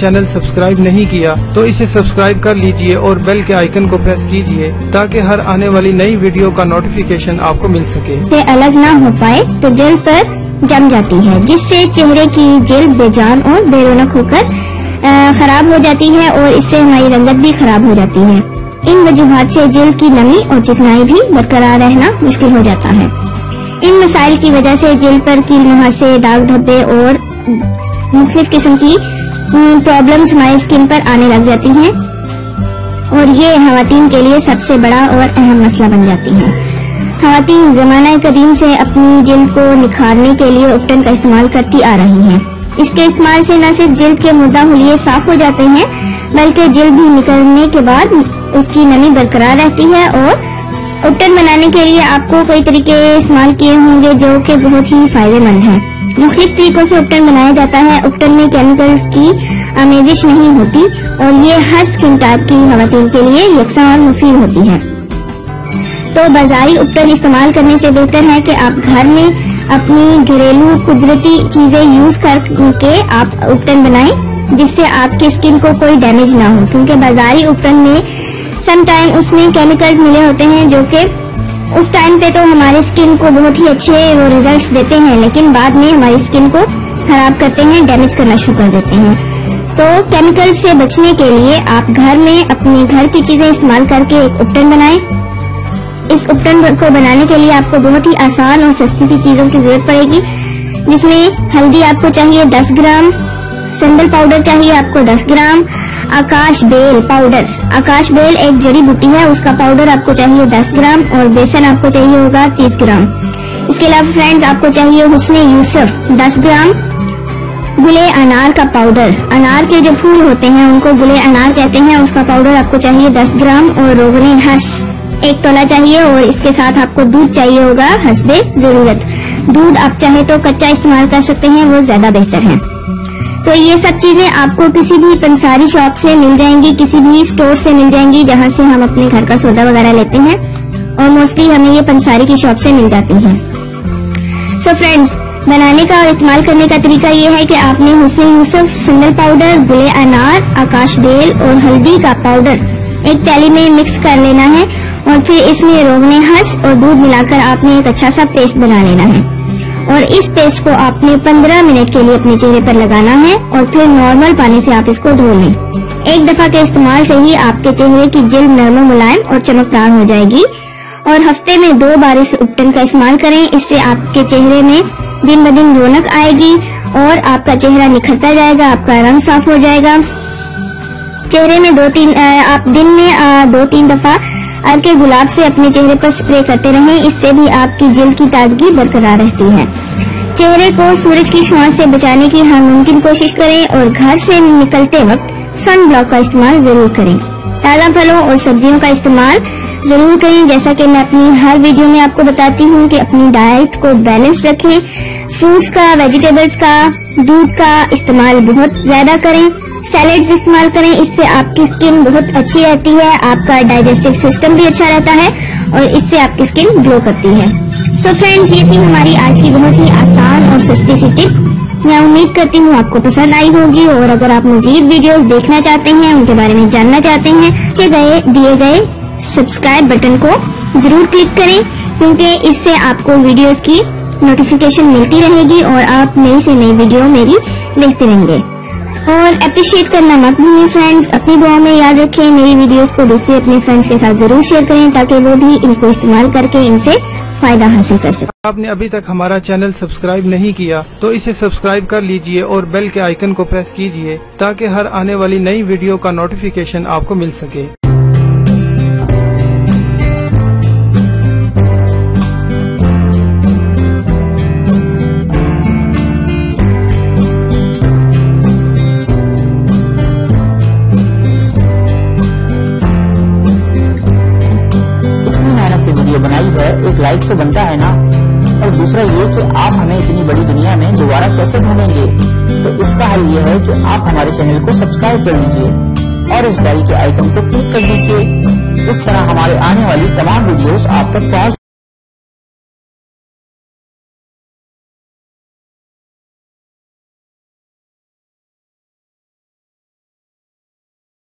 Channel subscribe नहीं किया तो इसे सब्सक्राइब कर लीजिए और बेल के आइकन को प्रेस कीजिए ताकि हर आने वाली नई वीडियो का नोटिफिकेशन आपको मिल सके। इससे अलग ना हो पाए तो जेल पर जम जाती है, जिससे चेहरे की जेल बेजान और बेरोनक होकर खराब हो जाती है और इससे हमारी रंगत भी खराब हो जाती है। इन वजूहात से जेल की नमी और चिकनाई भी बरकरार रहना मुश्किल हो जाता है। इन मसाइल की वजह से जेल पर कील मुहासे, दाग धब्बे और मुख्तलिफ किस्म की प्रॉब्लम्स हमारी स्किन पर आने लग जाती हैं और ये खवातीन के लिए सबसे बड़ा और अहम मसला बन जाती है। खवातीन जमाना कदीम से अपनी जिल्द को निखारने के लिए उबटन का इस्तेमाल करती आ रही हैं। इसके इस्तेमाल से न सिर्फ जिल्द के मुर्दा हुलिये साफ हो जाते हैं बल्कि जिल्द भी निकलने के बाद उसकी नमी बरकरार रहती है। और उबटन बनाने के लिए आपको कई तरीके इस्तेमाल किए होंगे जो कि बहुत ही फायदेमंद है। मुख्तलिफ तरीकों से उबटन बनाया जाता है। उबटन में केमिकल्स की आमेजिश नहीं होती और ये हर स्किन टाइप की खवातीन के लिए यकसा और मुफीद होती है। तो बाजारी उबटन इस्तेमाल करने से बेहतर है कि आप घर में अपनी घरेलू कुदरती चीजें यूज करके आप उबटन बनाएं, जिससे आपकी स्किन को कोई डैमेज ना हो, क्योंकि बाजारी उबटन में समटाइम उसमें केमिकल्स मिले होते हैं जो कि उस टाइम पे तो हमारी स्किन को बहुत ही अच्छे वो रिजल्ट्स देते हैं, लेकिन बाद में हमारी स्किन को खराब करते हैं, डैमेज करना शुरू कर देते हैं। तो केमिकल से बचने के लिए आप घर में अपने घर की चीजें इस्तेमाल करके एक उबटन बनाएं। इस उबटन को बनाने के लिए आपको बहुत ही आसान और सस्ती सी चीजों की जरूरत पड़ेगी, जिसमें हल्दी आपको चाहिए 10 ग्राम, संदल पाउडर चाहिए आपको 10 ग्राम, आकाश बेल पाउडर, आकाश बेल एक जड़ी बूटी है, उसका पाउडर आपको चाहिए 10 ग्राम और बेसन आपको चाहिए होगा 30 ग्राम। इसके अलावा फ्रेंड्स आपको चाहिए हुस्ने यूसुफ 10 ग्राम, गुले अनार का पाउडर, अनार के जो फूल होते हैं उनको गुले अनार कहते हैं, उसका पाउडर आपको चाहिए 10 ग्राम और रोगने हस 1 तोला चाहिए और इसके साथ आपको दूध चाहिए होगा हसबे जरूरत। दूध आप चाहे तो कच्चा इस्तेमाल कर सकते हैं, वो ज्यादा बेहतर है। तो ये सब चीजें आपको किसी भी पंसारी शॉप से मिल जाएंगी, किसी भी स्टोर से मिल जाएंगी जहाँ से हम अपने घर का सौदा वगैरह लेते हैं और मोस्टली हमें ये पंसारी की शॉप से मिल जाती है। सो फ्रेंड्स, बनाने का और इस्तेमाल करने का तरीका ये है कि आपने हुस्ने यूसुफ, सुंदर पाउडर, गुले अनार, आकाश बेल और हल्दी का पाउडर एक थैली में मिक्स कर लेना है और फिर इसमें रोगने हंस और दूध मिलाकर आपने एक अच्छा सा पेस्ट बना लेना है और इस पेस्ट को आपने 15 मिनट के लिए अपने चेहरे पर लगाना है और फिर नॉर्मल पानी से आप इसको धो लें। एक दफा के इस्तेमाल से ही आपके चेहरे की जेल नरम, मुलायम और चमकदार हो जाएगी। और हफ्ते में 2 बार इस उबटन का इस्तेमाल करें, इससे आपके चेहरे में दिन ब दिन रौनक आएगी और आपका चेहरा निखरता जाएगा, आपका रंग साफ हो जाएगा। चेहरे में दिन में दो तीन दफा अर्के गुलाब से अपने चेहरे पर स्प्रे करते रहें, इससे भी आपकी जिल्द की ताजगी बरकरार रहती है। चेहरे को सूरज की छुआ से बचाने की हर मुमकिन कोशिश करें और घर से निकलते वक्त सन ब्लॉक का इस्तेमाल जरूर करें। ताजा फलों और सब्जियों का इस्तेमाल जरूर करें। जैसा कि मैं अपनी हर वीडियो में आपको बताती हूँ कि अपनी डाइट को बैलेंस रखें, फ्रूट्स का, वेजिटेबल्स का, दूध का इस्तेमाल बहुत ज्यादा करें, सैलेड्स इस्तेमाल करें, इससे आपकी स्किन बहुत अच्छी रहती है, आपका डाइजेस्टिव सिस्टम भी अच्छा रहता है और इससे आपकी स्किन ग्लो करती है। सो फ्रेंड्स, ये थी हमारी आज की बहुत ही आसान और सस्ती सी टिप। मैं उम्मीद करती हूँ आपको पसंद आई होगी और अगर आप मजीद वीडियोस देखना चाहते हैं, उनके बारे में जानना चाहते हैं, नीचे दिए गए सब्सक्राइब बटन को जरूर क्लिक करें, क्योंकि इससे आपको वीडियोज की नोटिफिकेशन मिलती रहेगी और आप नई से नई वीडियो मेरी देखते रहेंगे। और अप्रिशिएट करना मत भूलिए फ्रेंड्स, अपनी दुआ में याद रखें। मेरी वीडियोस को दूसरे अपने फ्रेंड्स के साथ जरूर शेयर करें ताकि वो भी इनको इस्तेमाल करके इनसे फायदा हासिल कर सकें। आपने अभी तक हमारा चैनल सब्सक्राइब नहीं किया तो इसे सब्सक्राइब कर लीजिए और बेल के आइकन को प्रेस कीजिए ताकि हर आने वाली नई वीडियो का नोटिफिकेशन आपको मिल सके। एक लाइक तो बनता है ना, और दूसरा ये कि आप हमें इतनी बड़ी दुनिया में दोबारा कैसे ढूंढेंगे, तो इसका हल ये है कि आप हमारे चैनल को सब्सक्राइब कर लीजिए और इस बेल के आइकन को क्लिक कर दीजिए। इस तरह हमारे आने वाली तमाम वीडियोस आप तक पहुँच